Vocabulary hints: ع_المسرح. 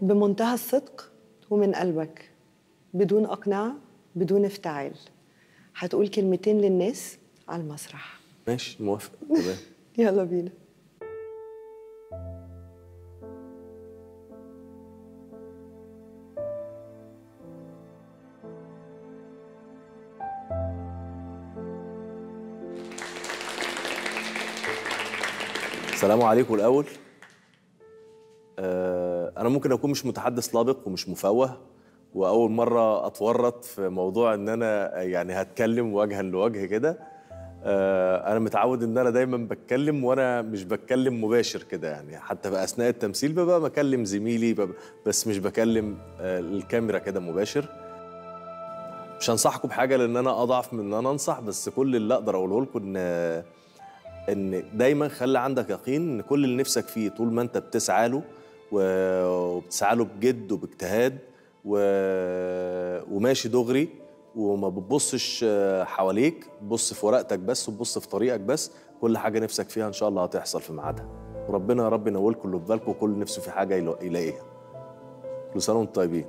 بمنتهى الصدق ومن قلبك، بدون أقنعة، بدون افتعال. هتقول كلمتين للناس على المسرح. ماشي، موافق. تمام. يلا بينا. السلام عليكم. الأول أنا ممكن أكون مش متحدث سابق ومش مفوه، وأول مرة أتورط في موضوع إن أنا يعني هتكلم وجها لوجه كده. أنا متعود إن أنا دايما بتكلم وأنا مش بتكلم مباشر كده، يعني حتى في أثناء التمثيل ببقى بكلم زميلي، بس مش بكلم الكاميرا كده مباشر. مش هنصحكم بحاجة لأن أنا أضعف من إن أنا أنصح، بس كل اللي أقدر أقوله لكم إن دايما خلي عندك يقين إن كل اللي نفسك فيه طول ما أنت بتسعى له وبتسعى له بجد وباجتهاد وماشي دغري وما بتبصش حواليك، بص في ورقتك بس وبص في طريقك بس، كل حاجه نفسك فيها ان شاء الله هتحصل في ميعادها. وربنا يا رب ينولكم اللي في بالكم وكل نفسه في حاجه يلاقيها. كل سنه وانتم طيبين.